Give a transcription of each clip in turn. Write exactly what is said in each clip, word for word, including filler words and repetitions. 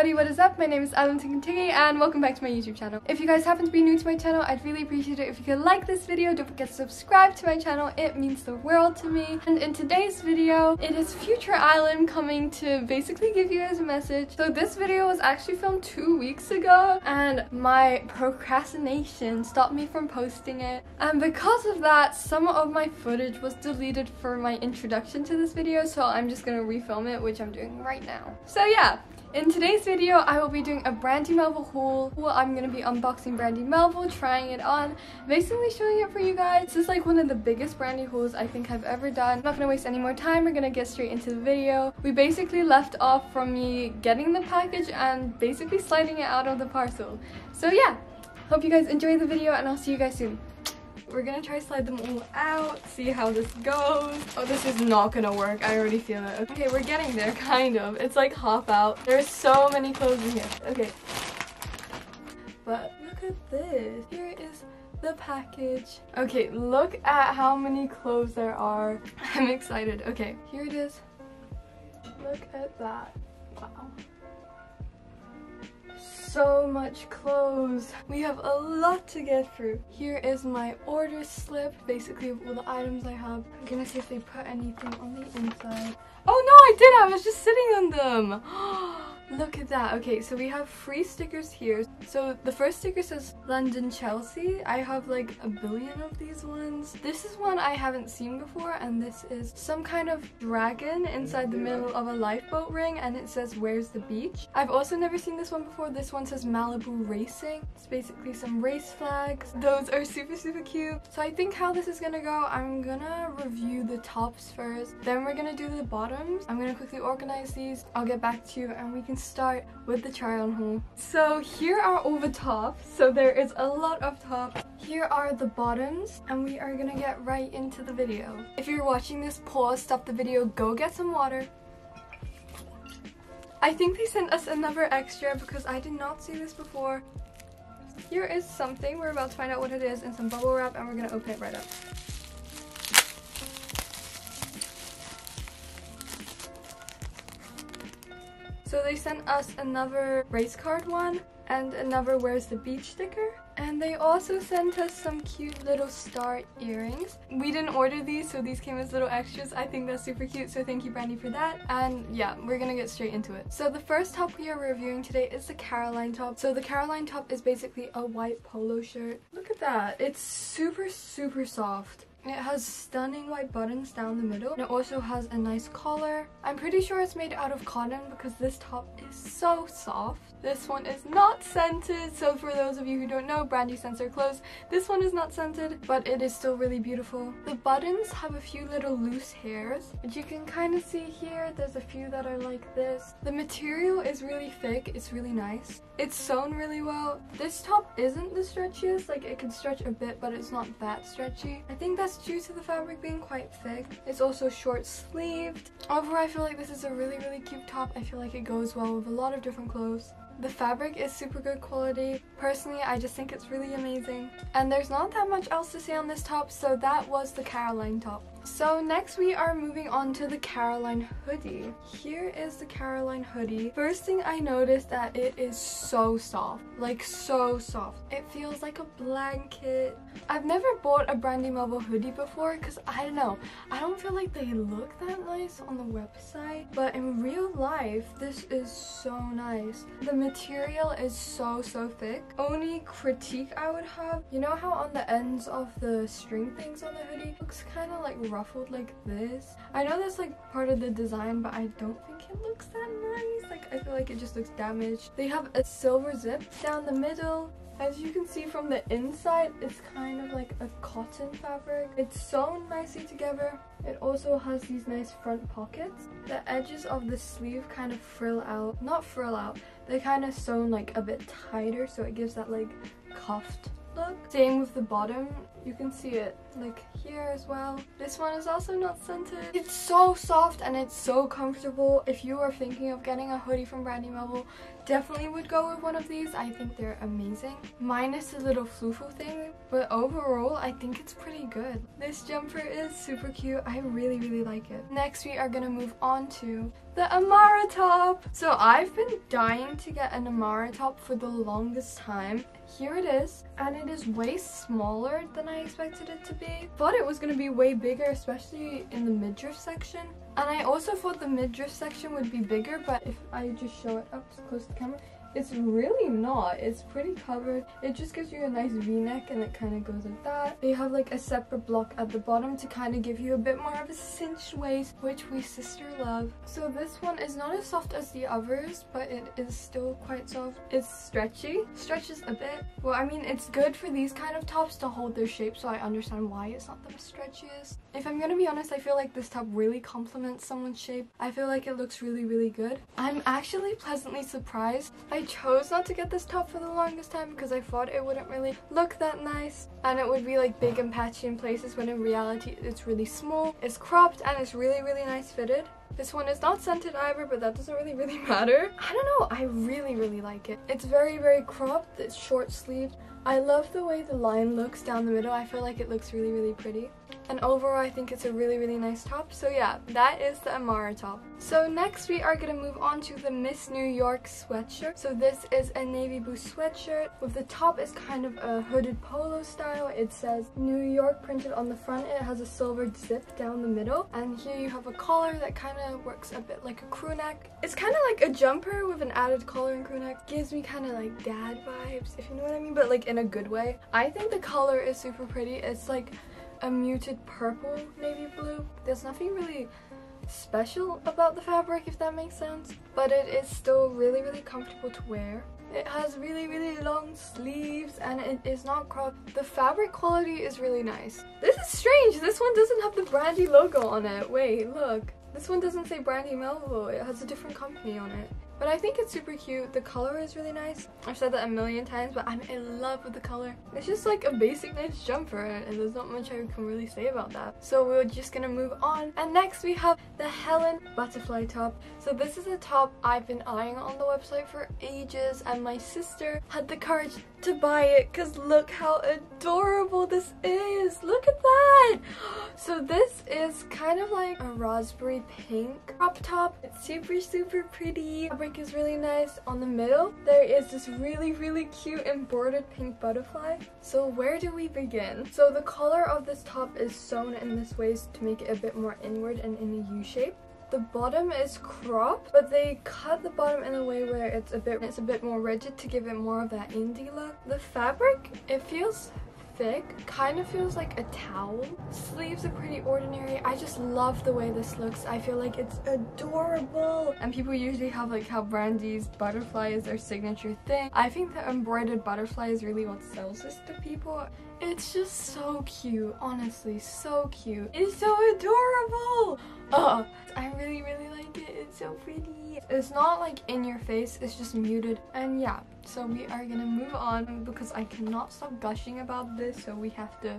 everybody, what is up? My name is Ayaleem Tukentegi and welcome back to my YouTube channel. If you guys happen to be new to my channel, I'd really appreciate it if you could like this video. Don't forget to subscribe to my channel, it means the world to me. And in today's video, it is future Ayaleem coming to basically give you guys a message. So this video was actually filmed two weeks ago and my procrastination stopped me from posting it. And because of that, some of my footage was deleted for my introduction to this video, so I'm just gonna refilm it, which I'm doing right now. So yeah. In today's video, I will be doing a Brandy Melville haul. Well, I'm going to be unboxing Brandy Melville, trying it on, basically showing it for you guys. This is like one of the biggest Brandy hauls I think I've ever done. I'm not going to waste any more time. We're going to get straight into the video. We basically left off from me getting the package and basically sliding it out of the parcel. So yeah, hope you guys enjoy the video and I'll see you guys soon. We're going to try to slide them all out, see how this goes. Oh, this is not going to work. I already feel it. Okay, we're getting there, kind of. It's like hop out. There's so many clothes in here. Okay. But look at this. Here is the package. Okay, look at how many clothes there are. I'm excited. Okay, here it is. Look at that. Wow. So much clothes. We have a lot to get through. Here is my order slip, basically of all the items I have. I'm gonna see if they put anything on the inside. Oh no, I did! I was just sitting on them! Look at that. Okay, so we have three stickers here. So the first sticker says London, Chelsea. I have like a billion of these ones. This is one I haven't seen before, and this is some kind of dragon inside the middle of a lifeboat ring, and it says, where's the beach? I've also never seen this one before. This one One says Malibu Racing. It's basically some race flags. Those are super super cute. So I think how this is gonna go, I'm gonna review the tops first, then we're gonna do the bottoms. I'm gonna quickly organize these. I'll get back to you and we can start with the try on haul. So here are all the tops. So there is a lot of tops. Here are the bottoms and we are gonna get right into the video. If you're watching this, pause, stop the video, go get some water. I think they sent us another extra because I did not see this before. Here is something. We're about to find out what it is in some bubble wrap and we're gonna open it right up. So they sent us another race card one and another where's the beach sticker. And they also sent us some cute little star earrings. We didn't order these, so these came as little extras. I think that's super cute, so thank you, Brandy, for that. And yeah, we're gonna get straight into it. So the first top we are reviewing today is the Caroline top. So the Caroline top is basically a white polo shirt. Look at that. It's super, super soft. It has stunning white buttons down the middle, and it also has a nice collar. I'm pretty sure it's made out of cotton because this top is so soft. This one is not scented, so for those of you who don't know, Brandy scents her clothes. This one is not scented, but it is still really beautiful. The buttons have a few little loose hairs, which you can kind of see here. There's a few that are like this. The material is really thick. It's really nice. It's sewn really well. This top isn't the stretchiest. Like, it can stretch a bit, but it's not that stretchy. I think that's due to the fabric being quite thick. It's also short sleeved. Overall, I feel like this is a really really cute top. I feel like it goes well with a lot of different clothes. The fabric is super good quality. Personally, I just think it's really amazing. And there's not that much else to say on this top, so that was the Caroline top. So next we are moving on to the Caroline hoodie. Here is the Caroline hoodie. First thing I noticed that it is so soft. Like, so soft. It feels like a blanket. I've never bought a Brandy Melville hoodie before because I don't know. I don't feel like they look that nice on the website. But in real life, this is so nice. The material is so so thick. Only critique I would have, you know how on the ends of the string things on the hoodie looks kind of like ruffled like this. I know that's like part of the design, but I don't think it looks that nice. Like, I feel like it just looks damaged. They have a silver zip down the middle. As you can see from the inside, it's kind of like a cotton fabric. It's sewn nicely together. It also has these nice front pockets. The edges of the sleeve kind of frill out. Not frill out, they're kind of sewn like a bit tighter, so it gives that like cuffed look. Same with the bottom. You can see it like here as well. This one is also not scented. It's so soft and it's so comfortable. If you are thinking of getting a hoodie from Brandy Melville, definitely would go with one of these. I think they're amazing. Minus the little floofle thing. but overall I think it's pretty good. This jumper is super cute. I really really like it. Next we are gonna move on to the Amara top. So I've been dying to get an Amara top for the longest time. Here it is, and it is way smaller than I expected it to be. Thought it was gonna be way bigger, especially in the midriff section. And I also thought the midriff section would be bigger, but if I just show it up close to the camera, it's really not. It's pretty covered. It just gives you a nice V-neck and it kind of goes like that. They have like a separate block at the bottom to kind of give you a bit more of a cinched waist, which we sister love. So this one is not as soft as the others, but it is still quite soft. It's stretchy. Stretches a bit. Well, I mean, it's good for these kind of tops to hold their shape, so I understand why it's not the stretchiest. If I'm gonna be honest, I feel like this top really complements someone's shape. I feel like it looks really, really good. I'm actually pleasantly surprised. I I chose not to get this top for the longest time because I thought it wouldn't really look that nice and it would be like big and patchy in places, when in reality it's really small, it's cropped, and it's really really nice fitted. This one is not scented either, but that doesn't really really matter. I don't know, I really really like it. It's very very cropped, it's short sleeved. I love the way the line looks down the middle. I feel like it looks really really pretty. And overall I think it's a really really nice top. So yeah, that is the Amara top. So next we are going to move on to the Miss New York sweatshirt. So this is a navy blue sweatshirt with the top is kind of a hooded polo style. It says New York printed on the front. It has a silver zip down the middle, and here you have a collar that kind of works a bit like a crew neck. It's kind of like a jumper with an added collar and crew neck. Gives me kind of like dad vibes, if you know what I mean, but like in a good way. I think the color is super pretty. It's like a muted purple navy blue. There's nothing really special about the fabric, if that makes sense, but it is still really really comfortable to wear. It has really really long sleeves and it is not cropped. The fabric quality is really nice. This is strange, this one doesn't have the Brandy logo on it. Wait, look, this one doesn't say Brandy Melville, it has a different company on it. But I think it's super cute. The color is really nice. I've said that a million times, but I'm in love with the color. It's just like a basic nice jumper, and there's not much I can really say about that. So we're just gonna move on. And next we have the Helen butterfly top. So this is a top I've been eyeing on the website for ages, and my sister had the courage to buy it because look how adorable this is. Look at that. So this is kind of like a raspberry pink crop top. It's super super pretty. Is really nice. On the middle there is this really really cute embroidered pink butterfly. So where do we begin? So the collar of this top is sewn in this way to make it a bit more inward and in a U shape. The bottom is cropped, but they cut the bottom in a way where it's a bit it's a bit more rigid to give it more of that indie look. The fabric, it feels thick, kind of feels like a towel. Sleeves are pretty ordinary. I just love the way this looks. I feel like it's adorable. And people usually have like how Brandy's butterfly is their signature thing. I think the embroidered butterfly is really what sells this to people. It's just so cute, honestly, so cute. It's so adorable. Oh, I really really like it. It's so pretty. It's not like in your face, it's just muted. And yeah, so we are gonna move on because I cannot stop gushing about this, so we have to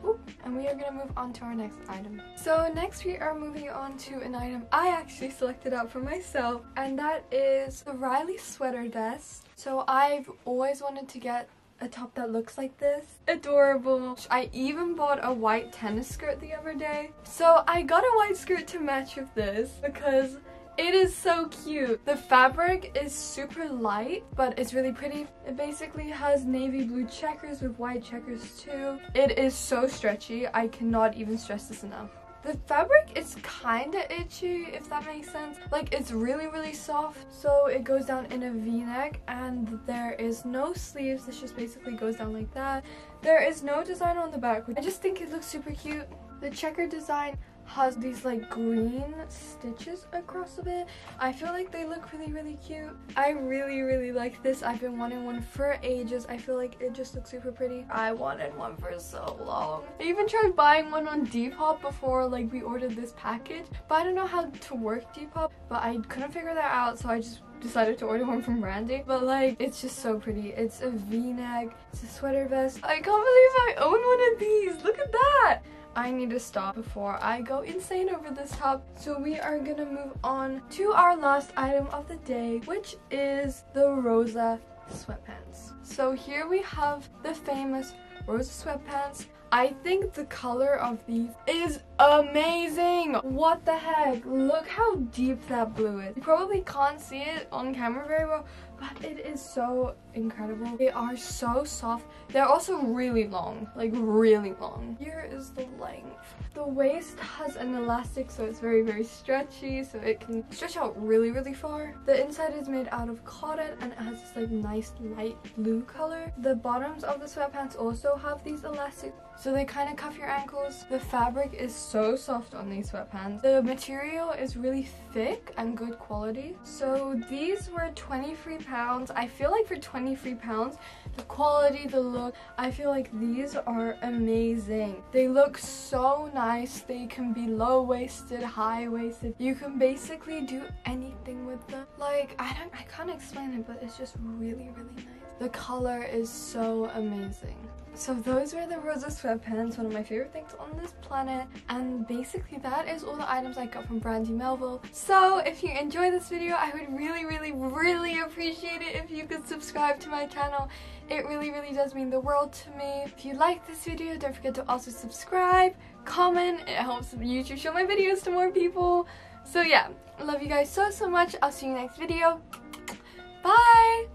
whoop, and we are gonna move on to our next item. So next we are moving on to an item I actually selected out for myself, and that is the Riley sweater vest. So I've always wanted to get a top that looks like this. Adorable. I even bought a white tennis skirt the other day, so I got a white skirt to match with this because it is so cute. The fabric is super light, but it's really pretty. It basically has navy blue checkers with white checkers too. It is so stretchy. I cannot even stress this enough. The fabric is kinda itchy, if that makes sense. Like, it's really really soft, so it goes down in a V-neck, and there is no sleeves. This just basically goes down like that. There is no design on the back. I just think it looks super cute. The checker design has these like green stitches across of it. I feel like they look really really cute. I really really like this. I've been wanting one for ages. I feel like it just looks super pretty. I wanted one for so long. I even tried buying one on Depop before like we ordered this package, but I don't know how to work Depop, but I couldn't figure that out, so I just decided to order one from Brandy. But like, it's just so pretty. It's a V-neck, it's a sweater vest. I can't believe I own one of these. Look at that. I need to stop before I go insane over this top. So we are gonna move on to our last item of the day, which is the Rosa sweatpants. So here we have the famous Rosa sweatpants. I think the color of these is amazing. What the heck? Look how deep that blue is. You probably can't see it on camera very well, but it is so incredible. They are so soft. They're also really long, like really long. Here is the length. The waist has an elastic, so it's very, very stretchy, so it can stretch out really, really far. The inside is made out of cotton and it has this like nice light blue color. The bottoms of the sweatpants also have these elastics, so they kind of cuff your ankles. The fabric is so soft on these sweatpants. The material is really thick and good quality. So these were twenty-three pounds. I feel like for twenty-three pounds, the quality, the look, I feel like these are amazing. They look so nice. They can be low-waisted, high-waisted. You can basically do anything with them. Like, I don't, I can't explain it, but it's just really, really nice. The color is so amazing. So those were the Rosa sweatpants, one of my favorite things on this planet. And basically that is all the items I got from Brandy Melville. So if you enjoyed this video, I would really, really, really appreciate it if you could subscribe to my channel. It really, really does mean the world to me. If you like this video, don't forget to also subscribe, comment. It helps YouTube show my videos to more people. So yeah, I love you guys so, so much. I'll see you next video. Bye!